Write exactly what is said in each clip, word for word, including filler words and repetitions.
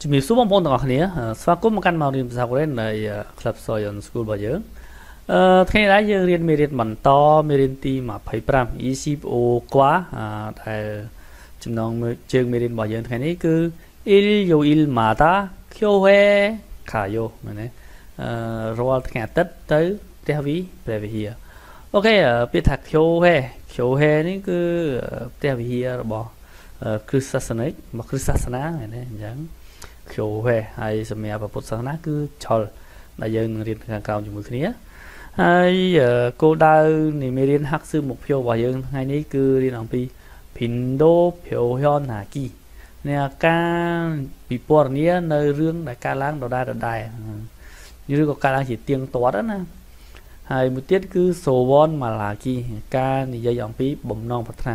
จะมีซูบองปนต่างๆนี้สวัสดิ์มากันมาเรียนภาษาเกาหลีในคลับซอยน์สกูลบ่อยเยอะที่ได้ยังเรียนเมริดมันต่อเมริดตีมาไพ่ปรามอีซีโอกว่าแต่จำนวนเชิงเมริดบ่อยเยอะที่นี้คืออิลโยอิลมาตาเคียวเฮคาโยเหมือนนี้รอแข่งตัดเตอร์เทวีเปรวิเฮียโอเคพิทักเคียวเฮเคียวเฮนี่คือเทวีเฮียบ่คริสต์ศาสนาบ่คริสต์ศาสนาเหมือนนี้ยังเขียวเว่ยไอ้สมัยแบบพุทธศาสนาคือชอลได้ยังเรียนทางการอยู่มือคนนี้ไอ้โกดาวนี่ไม่เรียนฮักซื้อหมกเพียวบ่อยยังไงนี่คือเรียนอังพีพินโดเพียวย้อนหากีเนี่ยการปีปวดเนี้ยในเรื่องการล้างดอกได้ดอกได้นี่เรื่องการล้างจิตเตียงตัวนั้นนะไอ้มุติคือโซวอนมาลากีการนี่ยังอังพีบ่มนองพัฒนา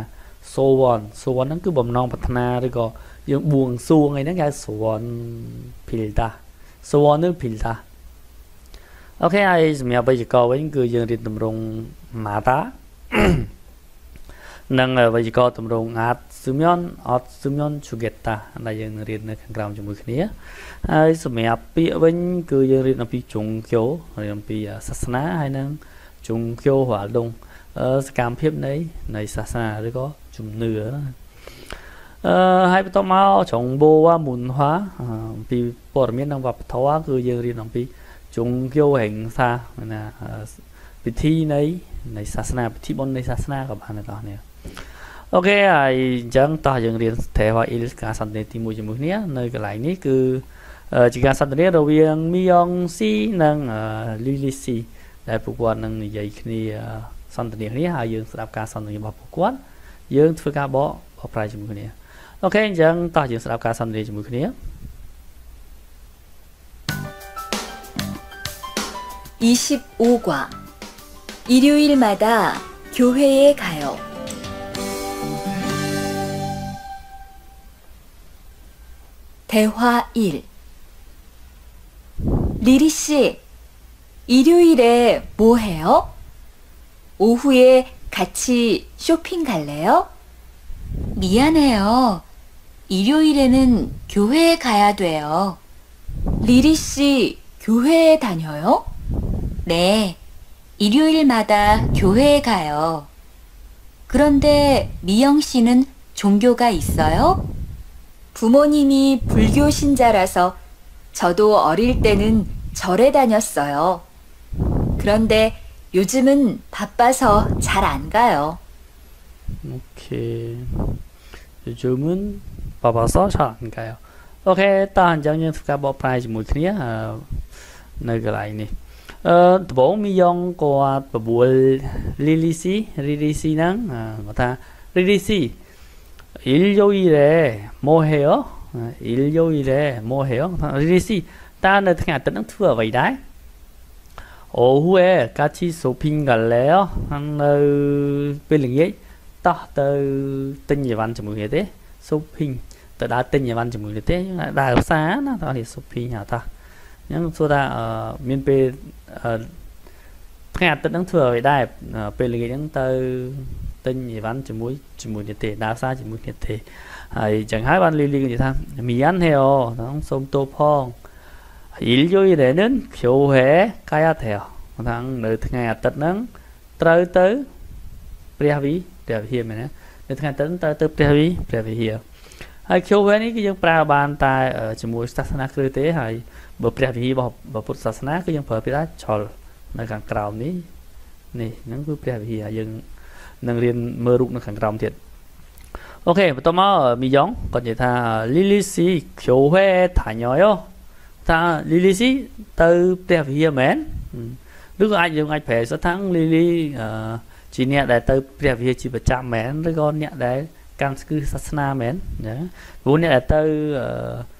โซวอนโซวอนนั่นคือบ่มนองพัฒนาด้วยก็ยังบวงสูงไงนั่นไงสวรรค์พิลตาสวรรค์นึกพิลตาโอเคไอ้สมัยไปจะก่อไว้คือยังเรียนตำรงมาตานั่งไปจะก่อตำรงอัดซึมย้อนอัดซึมย้อนชูเกตตาได้ยังเรียนในขั้นกลางจมูกนี้ไอ้สมัยปีไว้คือยังเรียนอภิจงเขียวเรียนอภิศาสนาให้นั่งจงเขียวหัวดงสกามเพียบในในศาสนาหรือก็จุ่มเนื้อให้ไปต่อมาชงโบว่ามุนฮวาปีปอดเมียนนำวับทว่าคือยังเรียนของปีจงเกี่ยวแห่งซานะพิธีในในศาสนาพิธีบนในศาสนากับอันต่อเนี่ยโอเคไอ้จังต่อยังเรียนเทวาอิลกาสันเดติมูจมุกเนี้ยในกลายนี้คือจิกาสันเดติเราเวียงมิยองซีนังลิลิซีได้ผูกวันนังใหญ่ขึ้นสันเดตินี้หายังสำหรับการสันเดติแบบผูกวันยังฝึกการบ่อปลายจมุกเนี้ยโอเคยังต่อยังสำหรับการสันเดจมูกนี้이십오 과 일요일마다 교회에 가요. 대화 일. 리리 씨, 일요일에 뭐 해요? 오후에 같이 쇼핑 갈래요? 미안해요. 일요일에는 교회에 가야 돼요. 리리 씨, 교회에 다녀요? 네, 일요일마다 교회에 가요. 그런데 미영 씨는 종교가 있어요? 부모님이 불교 신자라서 저도 어릴 때는 절에 다녔어요. 그런데 요즘은 바빠서 잘 안 가요. 오케이. 요즘은 바빠서 잘 안 가요. 오케이, 다음 장면 수가 뭐 프라이즈 못이냐? 내가 라인이. ตัวผมมียองกอดประบุลิลิซีลิลิซีนั่งก็ท่าลิลิซีอิลโยอิเรโมเฮออิลโยอิเรโมเฮอท่าลิลิซีตาในทางนั้นทั่วไปได้โอ้โหเอการที่สูบพิงกันแล้วอันเป็นอย่างนี้ต่อเติร์ตินยาวันจมูกเหตุสูบพิงแต่ได้ตินยาวันจมูกเหตุได้ภาษานะตอนนี้สูบพิงหาท่ายังส่วนใดมีเป็นงานติดตั้งเถื่อไปได้เป็นเรื่องเติมเติมยี่วันจมูกจมูกเนี่ยเตะดาวซ่าจมูกเนี่ยเตะไอ้จังหายวันลีลีกันอยู่ทั้งมีอันเหี่ยวทั้งส้มโตพองอิลโยยเดนึนเขียวเหะกายเหี่ยวทั้งเนื้อทั้งงานติดนั้นเติร์เตอร์เปรียบวิเปรียบเฮียมันนะเนื้อทั้งงานติดนั้นเติร์เตอร์เปรียบวิเปรียบวิเฮียไอ้เขียวเหะนี่ก็ยังปราบานตายจมูกศาสนาคริสต์เตะไอ้บทเรียนที่บอกพุทธศาสนาก็ยังเผยไปได้ชอลในการกล่าวนี้นี่นั่นคือเรียนที่ยังนักเรียนเมื่อรุ่งในการกล่าวเทียดโอเคต่อมามีย้อนก่อนจะท่าลิลิซีเขียวเว่ถ่ายย้อยท่าลิลิซีเติร์เรียนที่เหม็นหรือไอ้ยังไอ้เผยสักทั้งลิลิจีเนี่ยได้เติร์เรียนที่จีประจำเหม็นหรือก็เนี่ยได้การศึกษาศาสนาเหม็นนะวันเนี่ยได้เติร์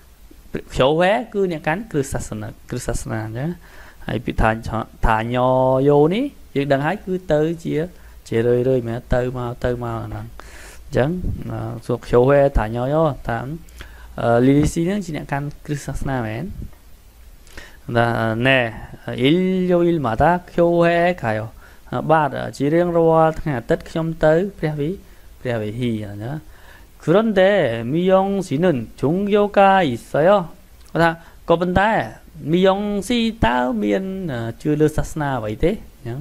เขียวแหวกคือเนี่ยการคริสต์ศาสนาคริสต์ศาสนาเนี่ยไอ้พิธานฐานยอโยนี้ยังดังหายคือเตยเจียเจริญเลยแม่เตยมาเตยมานั่นจังส่วนเขียวแหวกฐานยอโยฐานลิลิซีเนี่ยจีเนี่ยการคริสต์ศาสนาแม่นะเนี่ยอิลโยอิลมาตาเขียวแหวกใครอ่ะบ้านจีเรียงรัวทั้งหาตัดขยมเตยเปรียบวิเปรียบวิฮีนะเนี่ย그런데 미영 씨는 종교가 있어요? là có vấn đề mi dòng si tao miền chưa lơ sát na vậy thế nhá,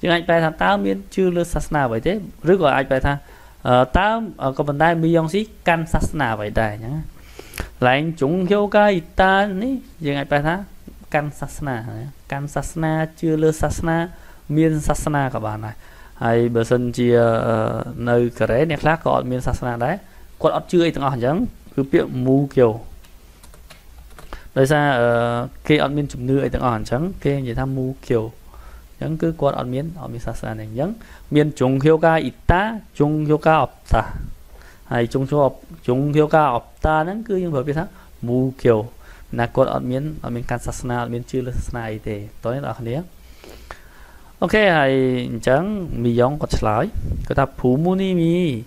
chứ anh phải thằng tao miền chưa lơ sát na vậy thế, rất gọi anh phải thằng tao có vấn đề mi dòng si can sát na vậy đây nhá, là anh chúng kêu cái ta ní, chứ anh phải thằng can sát na, can sát na chưa lơ sát na miền sát na các bạn này, hay bờ sân chia nơi cái đấy này khác gọi miền sát na đấy, còn ở chưa từng ở chẳng cứ biết mù kiểu đây ra kê ăn miên chụm nư ấy từng ẩn trắng kê gì tham mưu kiểu những cứ quạt ăn miên ở miên sát sàn này những miên trùng hiệu ca ít ta trùng hiệu ca ọp ta hay trùng cho ọp trùng hiệu ca ọp ta những cứ những vừa biết thắc mưu kiểu là quạt ăn miên ở miên can sát sàn miên chưa sát này để tối là khné ok hay trắng mi giống quạt lái cái ta phù muni mi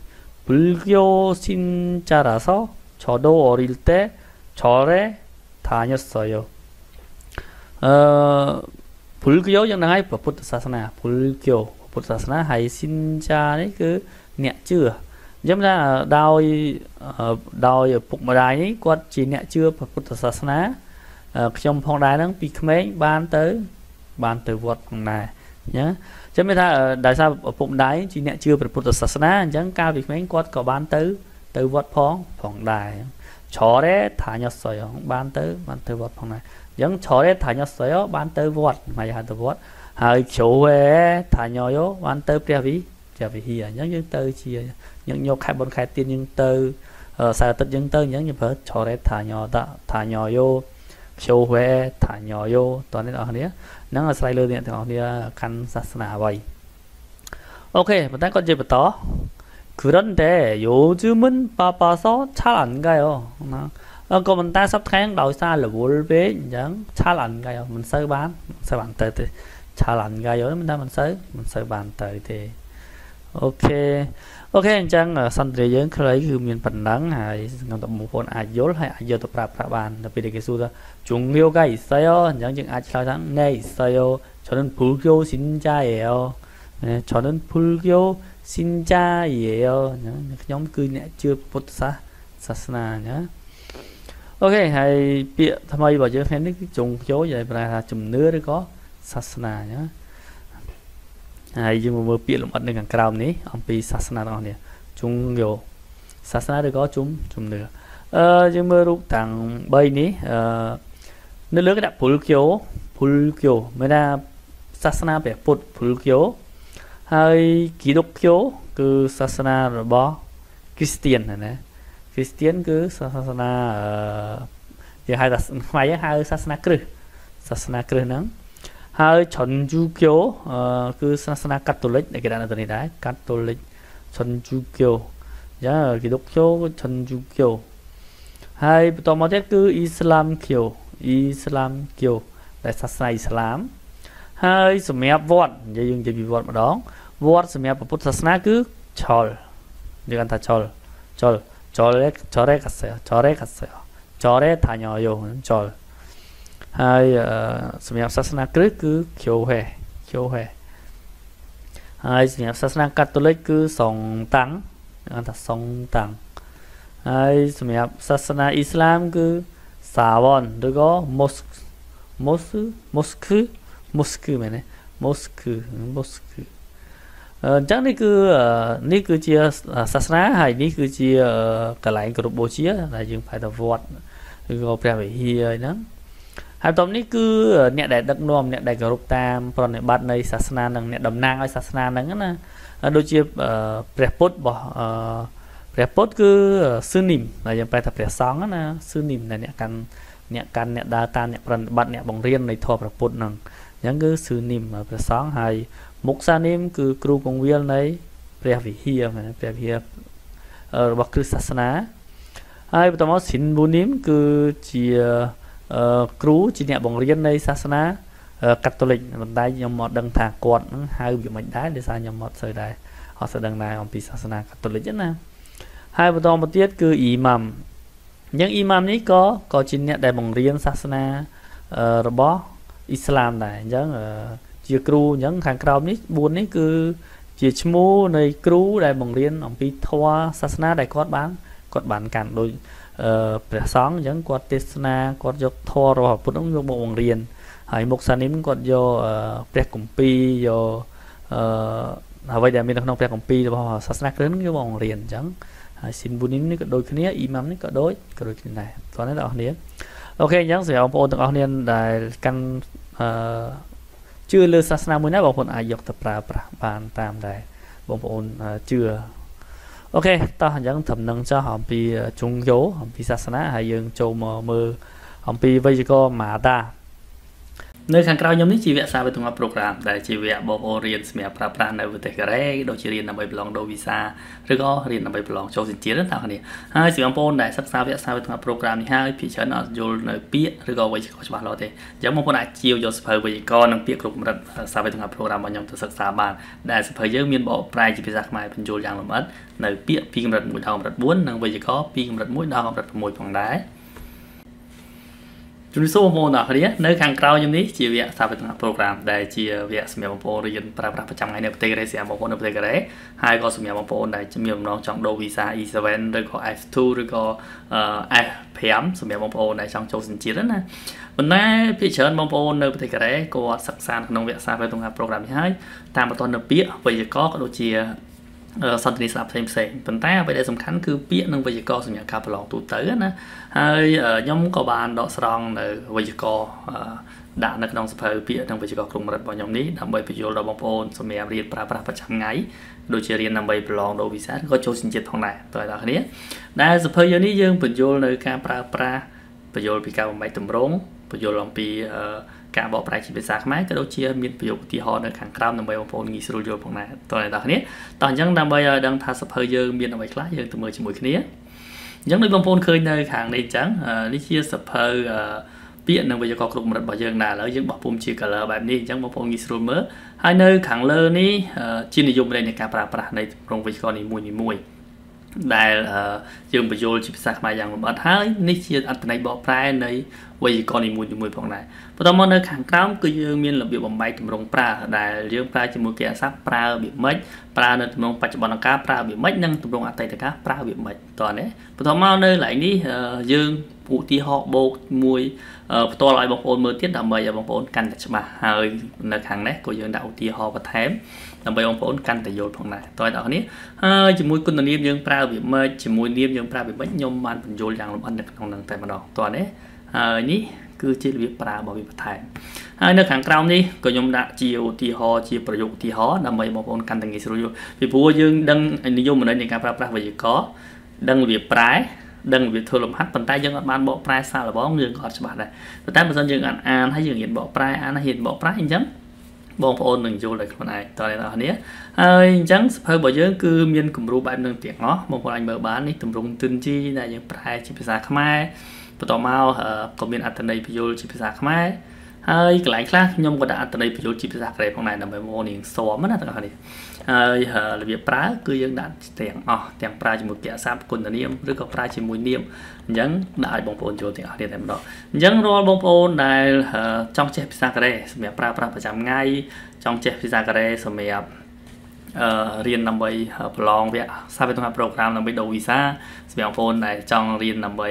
불교 신자라서 저도 어릴 때 절에 다녔어요. 어, 불교 영랑하이 부트 사스나 불교 부트 사스나 하이 신자의 그 냅쯔. 점나 다이 다이 북마다이គាត់ ជា 냅쯔 ពុទ្ធ សាសនា ខ្ញុំ ផង ដែរ ហ្នឹង ពី ក្មេង បាន ទៅ បាន ទៅ វត្ត ផង ដែរ nhá. ចាំ មាន ថា ដោយ សារ ពុកម្ដាយ ជា 냅쯔 ពុទ្ធ សាសនា អញ្ចឹង កាល ពី ក្មេង គាត់ ក៏ បាន ទៅ ទៅ វត្ត ផង ផង ដែរ절에 다녔어요. 만들 만들고 방나. 영 절에 다녔어요. 만들고 마야도. 하이 교회 다녀요. 만들ព្រះវិ ព្រះវិហារ អញ្ចឹង យើង ទៅ ជា យើង យក ខែ បួន ខែ ទៀត យើង ទៅ សារតិត យើង ទៅ អញ្ចឹង យើង ប្រើ 절에 다녀 다녀요. 교회 다녀요. តោះ អ្នក នរ ហ្នឹង អាស្រ័យ លើ អ្នក ទាំង អស់ គ្នា កាន់ សាសនា អ្វី អូខេ ប៉ុន្តែ គាត់ និយាយ បន្ត 그런데 요즘은 바빠서 잘 안 가요. 아까 문다 섭탕 나오살로 월배 인정 잘 안 가요. 문 서반 서반 때때 잘 안 가요. 문다 문 서. 문 서반 때때. 오케이. 오케이 인정 산드레 យើង ខ្លី គឺ មាន ប៉ុណ្ណឹង ហើយ ក្នុង តបងប្អូន អាច យល់ ហើយ អាច យក ទៅ ប្រាប់ បាន ទៅ ពេល គេ សួរ ថា ជុងលៀវ កាយ ស័យ អញ្ចឹង យើង អាច ឆ្លើយ ថា ណេ ស័យ 저는 불교 신자예요. 저는 불교 신자예요. nhóm cư nè chưa Phật Sasana nhá. Ok, hay bịa tham mây bảo chứ khen đức trùng chố vậy là chùm nứa đấy có Sasana nhá. Hay nhưng mà mơ bịa lụm ẩn được càng cao ní, ông pi Sasana đó nè. Chung nhiều Sasana đấy có chúng chùm nứa. Ờ nhưng mơ lúc tàng bay ní, ờ nước lứa cái đạp Phulkyo, Phulkyo mới là Sasana về Phật Phulkyo. Hai kỷ đốc kiếu cứ Sasana rồi bỏ Christian này nè Christian cứ Sasana giờ hai là ngoài hai Sasana cứ Sasana cứ nắng hai chọn du kiếu cứ Sasana Catholic này cái đàn này đấy Catholic chọn du kiếu giờ kỷ đốc kiếu chọn du kiếu hai tò mò thế cứ Islam kiều Islam kiều đại Sasana Islam hai số mẹ vót giờ dùng chỉ bị vót mà đón vót số mẹ của Phật Sasana cứ chol được anh ta chol chol chole chole cắt sẹo chole cắt sẹo chole thay nhau vô chol hai số mẹ Sasana cứ cứ kiều hè kiều hè hai số mẹ Sasana Catholic cứ sòng tăng anh ta sòng tăng hai số mẹ Sasana Islam cứ sawon được có mosque mosque mosque mosque មែន mosque mosque អញ្ចឹង នេះ គឺ នេះ គឺជា សាសនា ហើយ នេះ គឺជា កន្លែង គោរព បូជា ដែល យើង ផ្លែ ទៅ វត្ត ឬ ក៏ ព្រះវិហារ ហ្នឹង ហើយ បន្ត នេះ គឺ អ្នក ដែល ដឹក នាំ អ្នក ដែល គោរព តាម ប្រណិប័ត នៃ សាសនា និង អ្នក តំណាង ឲ្យ សាសនា ហ្នឹង ណា ដូច ជា ព្រះ ពុទ្ធ របស់ ព្រះ ពុទ្ធ គឺ ស៊ឺនីម ដែល យើង ផ្លែ ថា ព្រះ សង្ឃ ណា ស៊ឺនីម ដែល អ្នក កាន់ អ្នក កាន់ អ្នក ដើរ តាម អ្នក ប្រណិប័ត អ្នក បង្រៀន នៃ ធម៌ ព្រះ ពុទ្ធ ហ្នឹង những cái sư niệm và sáng hay mục sa niệm cứ kêu công viên này về vị hiệp về hiệp bậc cứ Sasana ai bắt đầu xin bùn niệm cứ chỉ kêu chỉ nhẹ bằng riêng này Sasana Catholic mình đây nhầm mọt đằng thả quạt hai biểu mệnh đá để sao nhầm mọt sợi đài họ sẽ đằng này ông pi Sasana Catholic nhất nè hai bắt đầu một tiết cứ imam những imam này có có chỉ nhẹ đại bằng riêng Sasana robot Islam này nhớ chia kru nhớ hàng cầu nít buồn nít cứ chia chmu này kru đại bằng liên ông pi thoa Sasana đại cốt bán cốt bán cản đôi ประสงค์ยังกวดติสนากวดยกทอรอปุ่นต้องยกบวงเรียนหายมุกสานิมกวดโยเปรกุมปีโยหาไว้เดี๋ยวมีน้องเปรกุมปีจะพอศาสนาเรื่องยกบวงเรียนจังสินบุญนิมนี่ก็โดยคืนนี้อิมัมนี่ก็โดยก็โดยคืนไหนตอนนั้นเราเนี้ยโอเคยังเสียเอาโปรต่างเอาเนี้ยได้กันชื่อเลือศาสนาเมื่อนั้นบางคนอายกตะปราปราบานตามได้บางคนเชื่อโอเคตอนยังทำนังจะหอมปีจงโยหอมปีศาสนาหายยังโจมมือหอมปีไว้ก็มาตาเนื้อขังกล่าวย้ำนี้ชีวิตสาวไปตรงกับโปรแกรมได้ชีวิตบอกเรียนสมัยพระปราณในวิทยาลัยโดยเรียนนำไปปลองโดยวิชาหรือก็เรียนนำไปปลองโชว์สินเจียนต่างๆนี่ให้สิ่งอันโปนได้ศึกษาวิทยาศาสตร์ไปตรงกับโปรแกรมนี้ให้พิจารณาโยนในเปียหรือก็ไว้ก็ฉบับเราเองย้ำมองคนอาชีพโยนสเปอร์วิทยากรนักเปียกลุ่มรัฐสาวไปตรงกับโปรแกรมวันยมศึกษาบ้านได้สเปอร์เยอะมีบอกปลายจิตวิสัยหมายเป็นโยนอย่างลมอัดในเปียปีกำลังมุ่ยดาวกำลังบ้วนนักวิทยากรปีกำลังมุ่ยดาวกำลังมุ่ยผ่องได้จุดสูงโมนอ่ะคนนี้เนื้อขังกล่าวอย่างนี้ชีวิตสาวไปตรงกับโปรแกรมได้ชีวิตสมัยบางคนเรียนประประประจำในประเทศไทยเสียบางคนในประเทศไทยให้ก็สมัยบางคนได้จะมีน้องจังโดวีซ่าอีเซเว่นหรือก็ไอฟ์ทูหรือก็ไอเพียมสมัยบางคนได้จังโจสินจีแล้วนะวันนี้พี่เชิญบางคนในประเทศไทยก็ศึกษาขนมเวียดสาวไปตรงกับโปรแกรมนี้ให้ตามมาตอนเดือนปีวิจัยก็โดยชีสันติสับเซมเซมปัญหาไปได้สำคัญคือเปียนึงวิจัยกรสัญญาการประลองตูเตอร์นะให้ย่อมกบาลดอกสรองในวิจัยกรด่านนักน้องสเปอร์เปียนึงวิจัยกรกลุ่มรัฐบาลย่อมนี้ทำใบประโยชน์ระบบโอนสมัยเรียนประประประจำไงโดยเรียนนำใบประลองโดยวิชาก็โจสินจิตทองไหนต่อจากนี้ได้สเปอร์ย่อมนี้ยังประโยชน์ในการประประประโยชน์ปีการใบตุ่มร้องประโยชน์ลองปีการบอกปลายชีวิตสักไหมก็โดยเชียร์มีประโยชน์ที่ฮอร์ในขังกล้ามนำไปวางโพลงีสุริยพงศ์ในตอนในตอนนี้ตอนยังนำไปดังทาสเพย์ยังมีนำไปคล้ายยังตัวมือจมูกคนนี้ยังในวางโพลเคยในขังในจังนี่เชียร์สเพย์เปลี่ยนนำไปจะก่อกลุ่มรัฐบาลยังนาแล้วยังบอกปุ่มชีกันเลยแบบนี้ยังวางโพลงีสุริเมื่อให้ในขังเลอนี้ชีนิยมในการปราบปรามในโรงพยาบาลนี้มวยมวยได้ยังประโยชน์ชีวิตสักมาอย่างแบบท้ายนี่เชียร์อันตรายบอกปลายในวัยก่อนในมูลอยู่มวยพองได้พอตอนมองในขังกล้ามก็ยังมีระเบียบบำบัดถึงโรงปลาได้เรื่องปลาจะมูลแก่ซักปลาเบียดเม็ดปลาในถึงโรงปัจจุบันก้าปลาเบียดเม็ดนั่งถึงโรงอัตติก้าปลาเบียดเม็ดตอนนี้พอตอนมองในหลายนี้ยังผู้ที่หอกโบกมวยตัวลอยบางคนมือเทียนดำใบอย่างบางคนกันแต่ฉบับเฮยในขังนี้ก็ยังได้ที่หอกประเทมดำใบบางคนกันแต่โยนพองได้ตอนนี้จะมวยคนตัวนี้ยังปลาเบียดเม็ดจะมวยนี้ยังปลาเบียดเม็ดยมมันเป็นโยนอย่างลมอันหนึ่งของหนึ่งแต่มาดอกตอนนี้นี่คือชีวิตปลาบริบทไทยในขังกล่าวนี้ก็ยมดะเจียวที่หอเจียประโยคที่หอดำใบบางคนกันแต่งี้สุริยุพี่ผู้ยังดังนิยมในการปราบปรามวิจิกรดังเบียดปลายดังวิถีลมพัดปัญไตยังอัดบานบ่อปลายซาหรือบ่อเงื่อนกอดฉบับใดปัญไตปัญไตยังอัดอ่านให้ยังเห็นบ่อปลายอ่านให้เห็นบ่อปลายอีกจังบองโอนหนึ่งโยเลยคนไหนตอนนี้ตอนนี้อีกจังเพิ่มบ่อเยอะคือมีนกลุ่มรูปแบบหนึ่งเตียงเนาะบางคนอันเบอร์บ้านนี่ตุ่มรุงตึนจีได้ยังปลายจิตภาษาขมายปัตตามาก็มีอัตนายประโยชน์จิตภาษาขมายอีกหลายครั้งยมก็ได้อัตนายประโยชน์จิตภาษาใครพวกไหนนำไปโมนี่สวมนะตอนนี้ระเบียบปลาคือยังด่านเตียงอ๋อเตียงปลาจมูกแก่ซับคนตัวนี้หรือก็ปลาจมูกเนียมยังได้บางปนโจติอะไรแต่ไม่ได้ยังรอบางปนได้จ้องเจ็บพิซซ่ากันเลยสมัยปลาปลาประจำง่ายจ้องเจ็บพิซซ่ากันเลยสมัยเรียนนำไปลองเวียซาไปตรงกับโปรแกรมนำไปดูวีซ่าสมัยบางปนได้จ้องเรียนนำไป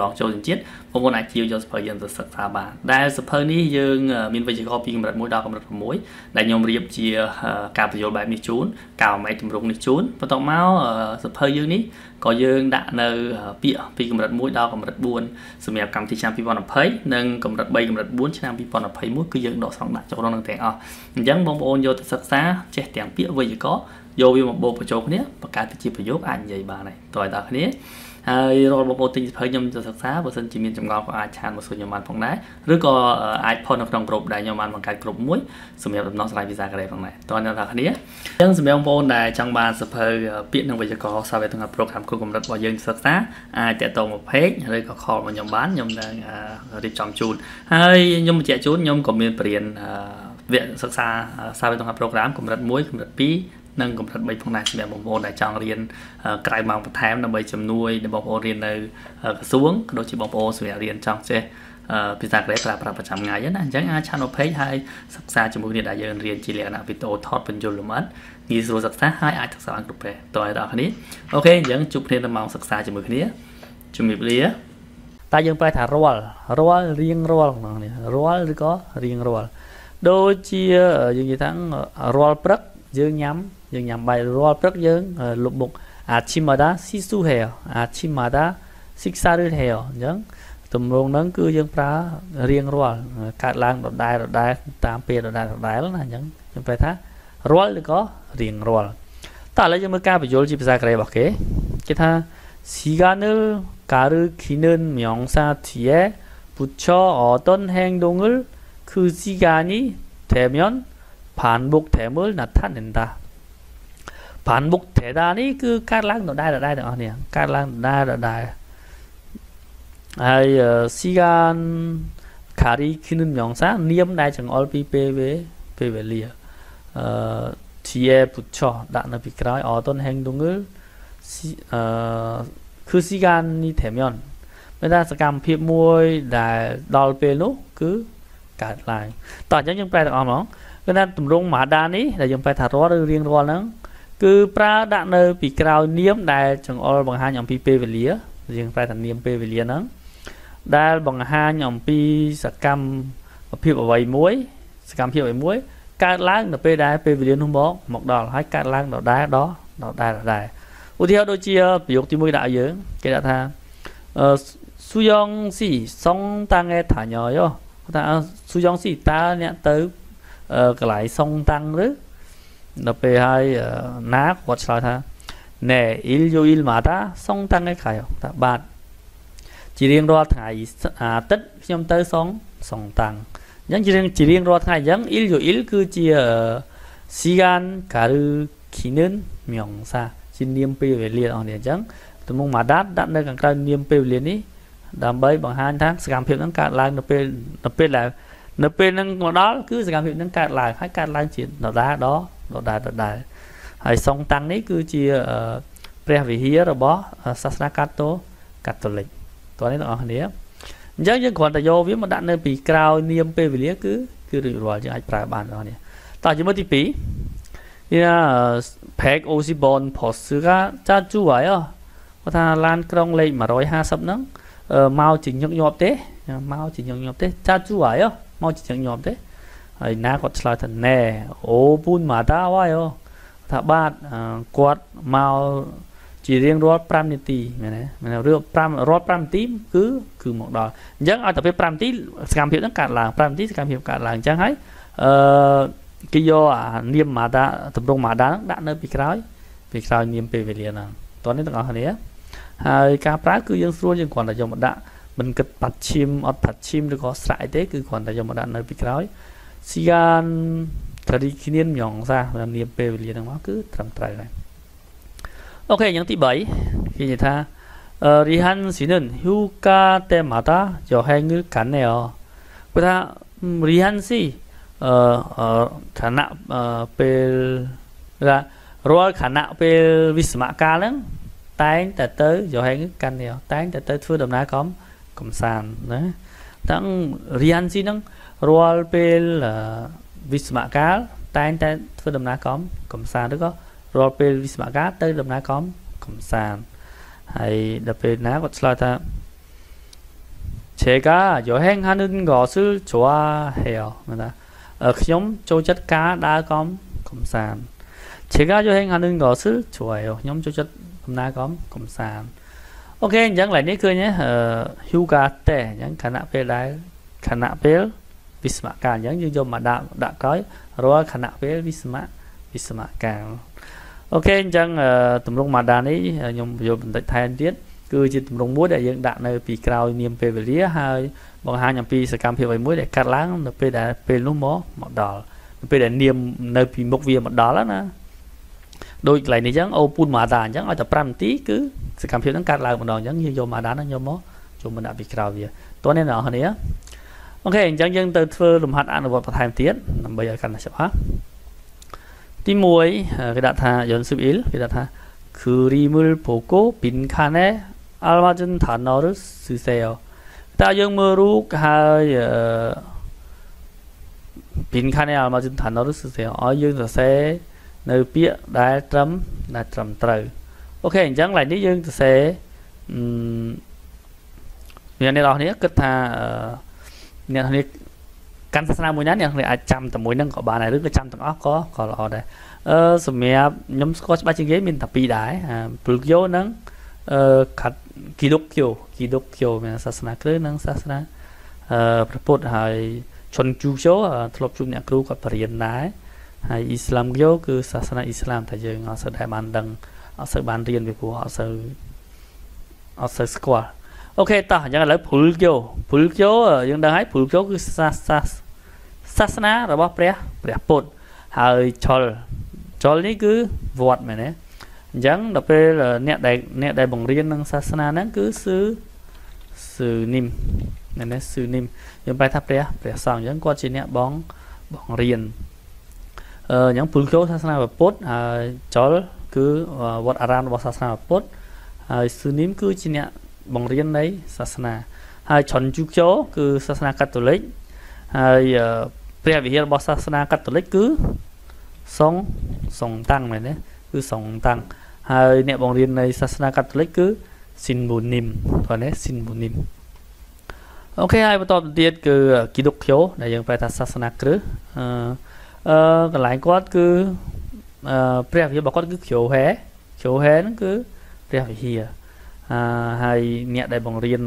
ลองโจติจิตบางปนได้จิวจะสเปอร์ยันจะศึกษาบ้างได้สเปอร์นี้ยังมีวิชาข้อพิมพ์แบบมุดดาวกับแบบมุ้ยได้ยมเรียบเจียการประโยชน์แบบนี้ชูนกล่าวไม่ถึงรุ่งนี้ชูนพอต่อมาสเปอร์ยังนี้ก็ยังด่านเอาเปียพิมพ์แบบมุ้ยดาวกับแบบบุญสมัยกรรมที่ชามพิพากษาเพย์นั่งกับแบบใบกับแบบบุญชามพิพากษาเพย์มุ้ยคือยังดอกสองด่านจากดอกหนึ่งแต่อ๋อยังบางปนโยจะศึกษาเจ็ดแต่งเปียวิชาข้อโยวิมบประโจกเนี้ยประกาศที่จีประโยคอ่านใหญ่บางในต่อยตาคนนี้เราบอกว่าติดเพิ่มยมจะศึกษาบทสนทนาจำลองของอาจารย์บทสนทนาของนายหรือก็อาจพอนักดองกรบได้ยมมันบางการกรบมุ้ยสมัยแบบน้องสไลด์พิซซ่าอะไรของนายตอนนั้นตาคนนี้ยังสมัยองค์ปู่ได้จังบาลสเปอร์เปียนนักวิจัยกอสาวไปทำงานโปรแกรมควบคุมรัฐบาลยังศึกษาอาจจะตรงกับเพจหรือก็คอมันยมบ้านยมได้รีจอมจูนให้ยมเจ้าจูนยมก็มีเปลี่ยนเวียนศึกษาสาวไปทำงานโปรแกรมควบคุมรัฐมุ้ยควบคุมรัฐปีนั่งกับรัฐบาลพงศ์นายสมัยบางคนได้จ้างเรียนไกลบางประเทศนำไปจำนวนในบางคนเรียนในกระทรวงโดยเฉพาะบางคนสมัยเรียนจ้างเช่นพิจารณาได้ประประประจำงานยันยังอาชาโนเพย์ให้ศึกษาจมูกเรียนได้ยังเรียนจีเรียนอ่ะวิโตทอดเป็นจุลมัดมีส่วนศึกษาให้อาจศึกษาอังกฤษไปต่อในตอนนี้โอเคยังจุดเรียนนำมาศึกษาจมูกนี้ จุมิบเลียตายังไปถ่ายรัวรัวเรียงรัวน้องนี่รัวหรือก็เรียงรัวโดยเชี่ยยังกี่ทั้งรัวปรักยังย้ำยังย้ำใบรัวปรักยังลุบบุกอาชิมาดาซิสูเฮลอาชิมาดาซิกซาเรเฮลยังตุ่มลงนั้นคือยังปลาเรียงรัวการล้างดอกได้ดอกได้ตามเปลี่ยนดอกได้ดอกได้แล้วนะยังยังไปท้ารัวหรือก็เรียงรัวตาเลยยังเมื่อการไปโยนจิปซาเกรบอกเก๋กี่ท่า시간을가르키는명사 뒤에 붙여 어떤 행동을 그 시간이 되면 반복됨을 나타낸다. 반복되다니 그 까랑 나다다다 아니야. 까랑 나다다. 아이 시간 가리키는 명사 니엄 나정 얼비 베베 베벨리아. 어 뒤에 붙여 나는 비크라이 어떤 행동을คือสิการนี้แถมย้อนไม่ได้สกรรมเพียบมวยได้ดอลเปโนคือการลายต่อจากยังไปต่อหมองก็นั่นตุ่มรงหมาดานี้แต่ยังไปถัดรอดเรียงรอนั้นคือปลาด่างเนยปีกราวเนียมได้จังอลบังฮานอย่างปีเปเวลียยังไปถัดเนียมเปเวลียนั้นได้บังฮานอย่างปีสกรรมเพียบใบมวยสกรรมเพียบใบมวยการล้างเนยไปได้เปเวลียนุ่มบอกหมอกดอลให้การล้างดอกได้ดอกได้ดอกได้อุทิศโดยเชี่ยวประโยคที่มุ่งได้เยอะเกิดอะไรสุยองสีสองตังเอถ่ายย่อยแต่สุยองสีตาเนี่ยเติมกลายสองตังหรือเราไปให้นักวัดสายท่าเนอิลโยอิลมาตาสองตังเอขายแต่บาทจีเรียงรอถ่ายติดยำเติมสองสองตังยังจีเรียงจีเรียงรอถ่ายยังอิลโยอิลคือเชี่ยวสิการการขีนึนมยองซาชินเนียมเปเวลียออกเนี่ยจังตุ่มหมาดัดดัดในกลางกลางเนียมเปเวลียนี้ดำใบบางฮันทั้งสกามเพียบนั่งการลายนับเป็นนับเป็นอะไรนับเป็นนั่งหัวดอคือสกามเพียบนั่งการลายให้การลายจีนดอกได้ดอกดอกได้ดอกได้ไอ้สองตังนี้คือจีเปรียบวิเฮียระบอบศาสนาคาโตคาทอลิกตัวนี้ต้องออกเนี่ยจังยังขวัญแต่โยวิมาดัดในปีกราวเนียมเปเวลียคือคือเรื่องราวจะไอ้ปลายบานออกเนี่ยต่อจากเมื่อที่ปี이나 백오십 번 버스가 자주 와요. 그다 란크롱 레이 백오십 는 마우 진영 옆대, 마우 진영 옆대 자주 와요. 마우 진영 옆대. 나 거슬라탄 네 오 분마다 와요. 그다 밭 꽃 마우 지령 롯 오 분 네. 네. 롯 오 분 그 그 뭐다. 양 아 답에 오 분 스캄피업 땅가 랑 오 분 스캄피업 가 랑. 장 하이 어กิโยเนียมมาดาตุ่มลงมาดาดั้งเนื้อปีกร้อยปีกร้อยเนียมเปเวลียนะตอนนี้ต้องเอาคนนี้การปลาคือยังส่วนยังก่อนแต่ยมดะมันกัดปัดชิมอดปัดชิมหรือก็สายเตะคือก่อนแต่ยมดะเนื้อปีกร้อยสิการทรีคิเนียมหยองซาเนียมเปเวลียนะว่าคือทำไตรเลยโอเคยังที่ใบคืออย่างท่าริฮันสินันฮิวกาเตมาตาจะให้เงินกันเนี่ยก็ท่าริฮันสิขณะเป็นรัวขณะเป็นวิสมาการนั้นแต่งแต่เตยอยู่ให้กันเดียวแต่งแต่เตยฟื้นดำน้ำก้อมก้อมสารนะทั้งเรียนสินั้นรัวเป็นวิสมาการแต่งแต่ฟื้นดำน้ำก้อมก้อมสารด้วยก็รัวเป็นวิสมาการเตยดำน้ำก้อมก้อมสารให้ดับเป็นน้ำก็สลายท่าเชก้าอยู่ให้ฮันนึงก่อซื้อชัวเหี่ยวนะខ្ញុំចូលចិត្តការដើរកំកំសាន្តជាការយកហេងអានឹងក៏ស៊ឺជួយខ្ញុំចូលចិត្តដំណើរកំកំសាន្តអូខេអញ្ចឹងឡើយនេះឃើញហ៎ Hyuga Te អញ្ចឹងខណៈពេលដែលខណៈពេលវិស្មការអញ្ចឹងយើងយកមកដាក់ដាក់ក្រោយរាល់ខណៈពេលវិស្មវិស្មការអូខេអញ្ចឹងទម្រង់ម៉ាដានេះខ្ញុំយកបន្តិចថែមទៀតគឺជាទម្រង់មួយដែលយើងដាក់នៅពីក្រោយនាមពេលវេលាហើយបង្ហាញអំពីសកម្មភាពអ្វីមួយដែលកាត់ឡើងនៅពេលដែលពេលនោះមកមកដល់នៅពេលដែលនាមនៅពីមុខវាមកដល់ណាដូចកន្លែងនេះអញ្ចឹងអូពូនម៉ាដាអញ្ចឹងឲ្យតែប្រាំនាទីគឺសកម្មភាពហ្នឹងកាត់ឡើងម្ដងអញ្ចឹងយើងយកម៉ាដាហ្នឹងយកមកចូលមកដាក់ពីក្រោយវាតោះនេះអ្នកនរអូខេអញ្ចឹងយើងទៅធ្វើលំហាត់អនុវត្តបន្ថែមទៀតដើម្បីឲ្យកាន់តែច្បាស់ទីមួយគេដាក់ថាយនស៊ូអ៊ីលគេដាក់ថា그림을 보고 빈칸에 알맞은 단어를 쓰세요. 따영무룩 하여 빈칸에 알맞은 단어를 쓰세요. 어영서세 너비에 날점 날점 따. 오케이, 인장 라인이 영서세 음 เนี่ยในตอนนี้ก็ถ้าเนี่ยตอนนี้การศาสนาบุญนั้นเนี่ยเราอาจจำแต่บุญนั้นก็บานไหนหรือก็จำแต่อ้อก็ก็รอได้เออสมัยย้อมก็จะไปเชื่อมินทับปีได้ปลุกโยนั้นเออขัดกิดุกโยกิดุกโยเป็นศาสนาคริสต์นั้นศาสนาเออพระพุทธให้ชนจูโชทลบจุนเนี่ยครูกับปริยัติได้ให้อิสลามโยคือศาสนาอิสลามแต่ยังเอาสายบานดังเอาสายบานเรียนไปผู้เอาสายเอาสายสควอโอเคต่อยังไงแล้วปลุกโยปลุกโยยังได้ให้ปลุกโยคือศาสนาศาสนาระบบเปรียเปรียปุตให้ชลชลนี่คือวอดไหมเนี่ยยังเราไปเนี่ยได้เนี่ยได้บ่งเรียนทางศาสนานั้นคือสื่อสื่อนิ่มนั่นเนี่ยสื่อนิ่มยังไปทับเปรียเปรียสองยังกว่าจีเนี่ยบ่งบ่งเรียนเอ่อยังปลุกโยศาสนาแบบปุตให้ชลคือวอดอารามแบบศาสนาแบบปุตให้สื่อนิ่มคือจีเนี่ยบ่งเรียนในศาสนาให้ชนจุกโยคือศาสนาคาทอลิกให้เปรียบเทียบศาสนาคาทอลิกคือสองสองตั้งเลยเนี่ยคือสองตั้งให้เนี่ยบางเรียนในศาสนาคาทอลิกคือซินบูนิมตอนนี้ซินบูนิมโอเคให้ประตอบเดียดคือกิดุกโยในยังไปทางศาสนาคริสต์หลายคนคือเปรียบเทียบบอกว่าคือโขแหโขแหนั่นคือเปรียบเทียบให้เนี่ยได้บางเรียน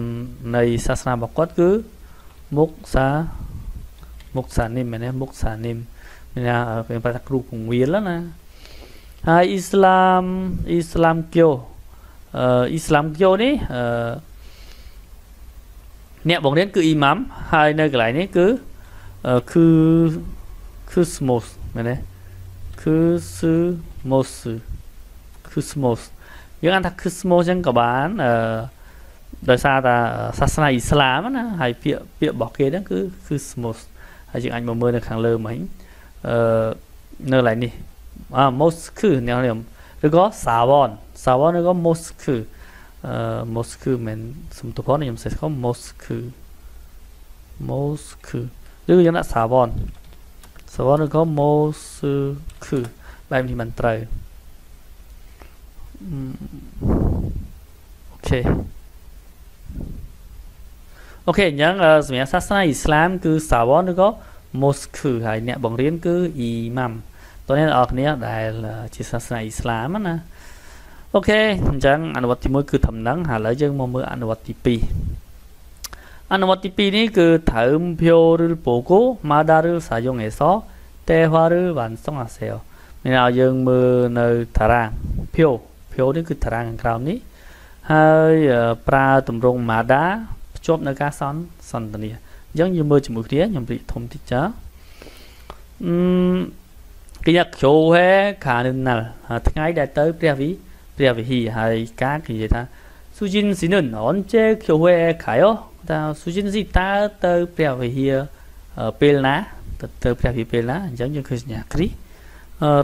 ในศาสนาบอกว่าคือมุกซามุกซานิมเนี่ยมุกซานิมเนี่ยเป็นภาษาครูของเวียนแล้วนะอิสลามอิสลามเกียวอิสลามเกียวนี่เนี่ยบอกเรียนคืออิหมัมไฮในกลายนี่คือคือคือสโมสเนี่ยคือสโมสคือสโมสยังอันทักคือสโมสยังกับบ้านโดยซาตาศาสนาอิสลามนะไฮเปียเปียบอกเกนั่นคือคือสโมสไฮจึงอันมาเมื่อในครั้งเริ่มไหมเอ่อเนื้ออะไรนี่อ่าโมสคือเนี่ยเรียกหรือก็สาวอนสาวอนหรือก็โมสคือเอ่อโมสคือเหมือนสมทบพจน์เนี่ยผมเสร็จก็โมสคือโมสคือหรือยังน่ะสาวอนสาวอนหรือก็โมสคือแบบนี้มันไตรโอเคโอเคยังเอ่อสมัยศาสนาอิสลามคือสาวอนหรือก็มอสคือไอเนี่ยบังเรียนคืออิหมัมตอนนี้ออกเนี้ยได้จิตศาสนาอิสลามนะโอเคจังอนุวัติมือคือทำนังหาแล้วยังมองมืออนุวัติปีอนุวัติปีนี่คือถามเพียวหรือปูกูมาดาหรือสายงเอซอเตวาหรือวันสองอาเซลนี่เรายังมือในทารางเพียวเพียวนี่คือทารางคราวนี้ให้ปลาตุ่มรงมาดาจบในการสอนสอนตัวนี้ยังยืมมือจมูกเดียยังปีทมติจ้ากิจโชว์ให้ขาหนึ่งนั่นทั้งไงได้เตยเปรียบวิเปรียบวิฮีให้ก้ากิจท่าสุจินสิหนึ่งอ่อนเจ้าโชว์ให้ขายอ๋อแต่สุจินสิตาเตยเปรียบวิฮีเปลนะเตยเปรียบวิเปลนะยังยังคือเนี่ยคริ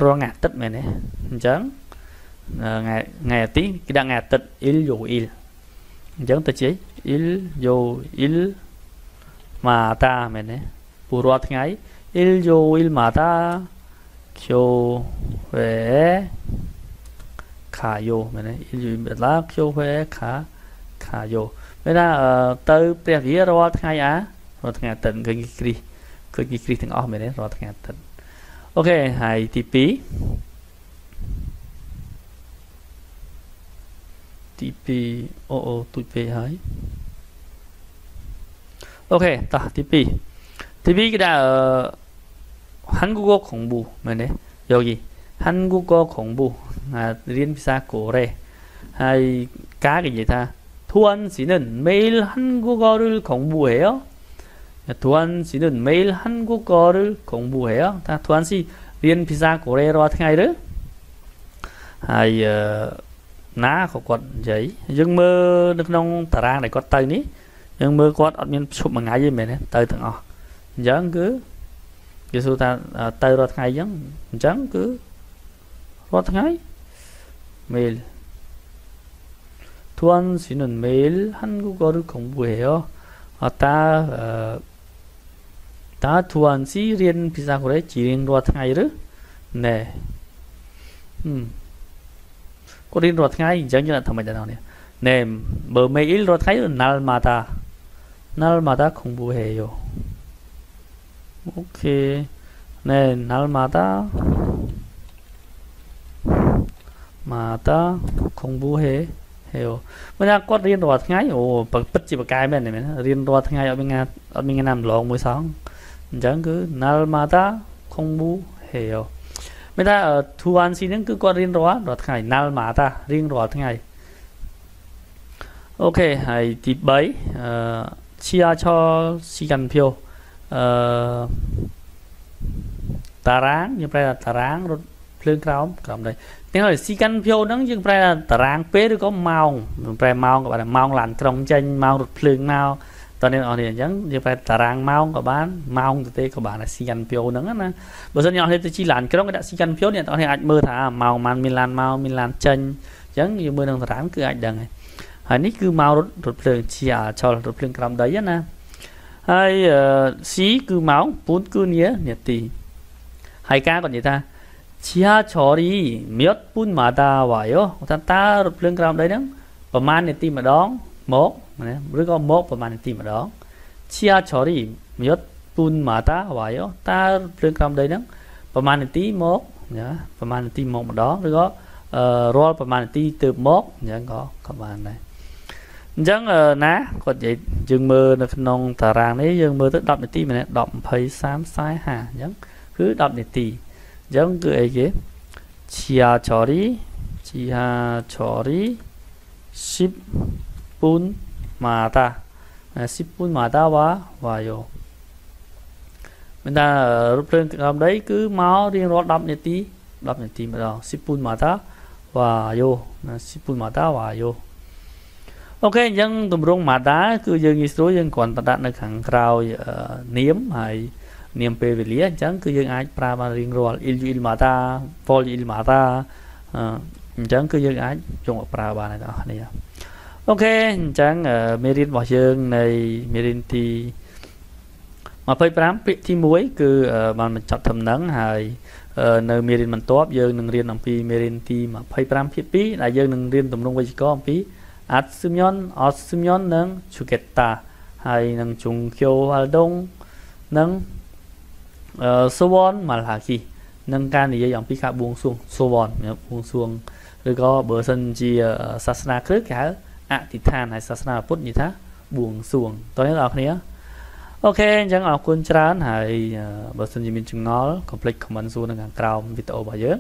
รองงานตัดไหมเนี่ยยังงานงานตีกิจงานตัดอิลโยอิลยังตัดจีอิลโยอิลมาตาเหมือนเนี่ยปูรัวทั้งไงอิลโยอิลมาตาเขียวเวขาโยเหมือนเนี่ยอิลโยแบบลาเขียวเวขาขาโยไม่ได้เอ่อเตยเปรียบวิรัวทั้งไงอ่ะรัวทั้งไงตันเกินกิกรีเกินกิกรีทั้งออกเหมือนเนี่ยรัวทั้งไงตันโอเคหายทีปีทีปีโอโอตุยไปหายโอเคต่อที่ปีที่ปีก็ได้ฮันกูโกของบูเหมือนเนี้ยโยกี้ฮันกูโกของบูเรียนภาษาโกเร่ให้ก้ากันยังท่าทวนสีหนึ่งเมลฮันกูโกรึของบูเหรอทวนสีหนึ่งเมลฮันกูโกรึของบูเหรอท่าทวนสีเรียนภาษาโกเร่รอทั้งไงรึให้น้าเขากดใจยังเมื่อนึกน้องตารางไหนกดเตยนี้ยังมือกอดอดมีชุบมาไงยังไงเนี่ยเตยถึงอ๋อยังคือยิ่งสุดท้ายเตยรอดไงยังยังคือรอดไงเมลทวนสิหนึ่งเมลฮันกูก็รู้ของบุเหรอตาตาทวนสิเรียนภาษาคนได้จีเรียนรอดไงหรือเน่ก็เรียนรอดไงยังยังทำไมจะเอาเนี่ยเนมเบอร์เมลรอดไงนั่นมาตา 날마다 공부해요. 오케이. 네, 날마다 마다 공부해 해요. 뭐냐, 껏 리엔 도와 탕아이. 오, 뻗지 뻗까이 맨. 리엔 도와 탕아이 어빙아 어빙아 남 롱 무상. 인정 그 날마다 공부해요. 매다 두안 씨는 그 껏 리엔 도와 도와 탕아이. 날마다 리엔 도와 탕아이. 오케이. 아이 디바이. 어, chia cho 시간표. 어 따랑 như vậy là 따랑 rồi lên cao cộng đây tiếng là si căn phiêu nắng như vậy là 따랑 p được có màu về màu các bạn là màu lạnh trong tranh màu rực lên màu cho nên họ thì giống như vậy 따랑 màu các bạn màu từ tê các bạn là si căn phiêu nắng á bởi dân nhỏ thì chỉ lạnh cái đó cái si căn phiêu này tao thì ảnh mơ thả màu màn mình lan màu mình lan tranh giống như mưa đang tháng cứ ảnh đằng này hãy nick cứ màu rực lên chia cho rực lên cao đấy nè hay xí cứ máu bốn cứ nhé nhiệt tì hai ca còn gì ta chia chó đi miết bún mà ta vải ô ta ta rụt lưng còng đấy đó và man nhiệt tì mà đón mốt này rứa có mốt và man nhiệt tì mà đón chia chó đi miết bún mà ta vải ô ta rụt lưng còng đấy đó và man nhiệt tì mốt nhá và man nhiệt tì mốt mà đón rứa có roll và man nhiệt tì từ mốt nhá có các bạn nàyยังเออนะกดยิ่งยึงมือนะขนมตารางนี้ยึงมือต้องดับในตีมันเนี่ยดับไปสามสายหายังคือดับในตียังคือไอ้เก๋เชียชอรี่เชียชอรี่สิบปุ่นมาตาสิบปุ่นมาตาวะวายโยมันจะรูปเรื่องทำได้คือเมาส์เรียงรอดดับในตีดับในตีมาแล้วสิบปุ่นมาตาวายโยสิบปุ่นมาตาวายโยโอเคยังตุ่มรงมาด้าคือยังอิสรู้ยังก่อนตัดในขังคราวเนียมหายเนียมเปวิเลียจังคือยังไอปรามาริงรอลอิลยูอิลมาตาฟอลอิลมาตาจังคือยังไอจงปราบาในต่อนี่โอเคจังเมรินบอกยังในเมรินทีมาเผยพรำพิธีมวยคือมันมันจับทำหนังหายในเมรินมันตัวยังหนึ่งเรียนอังพีเมรินทีมาเผยพรำพิธีหลายยังหนึ่งเรียนตุ่มรงวิจิกรอังพีอัดซึมย้อนอัดซึมย้อนนั่งชูเกตตาให้นั่งจุงเขียวฮัลดงนั่งสวอนมาลาคีนั่งการในอย่างพิฆาตบวงสวงสวอนเนี่ยบวงสวงหรือก็เบอร์สันจีศาสนาคริสต์ค่ะอธิษฐานให้ศาสนาพุทธนี่ท่าบวงสวงตอนนี้เราคนนี้โอเคจังออกคุณจานให้เบอร์สันจีมินจุงน้อคอมเพล็กซ์คอมมันซูนั่งการกล่าววิดีโอบ่อยเยอะ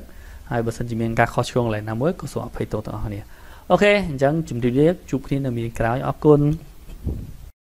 ให้เบอร์สันจีมินการข้อช่วงอะไรน้ำมือก็ส่วนไปตัวต่อคนนี้โอเค จังจุ่มดีเล็กจุ่มที่เรามีกล่าวอักกุล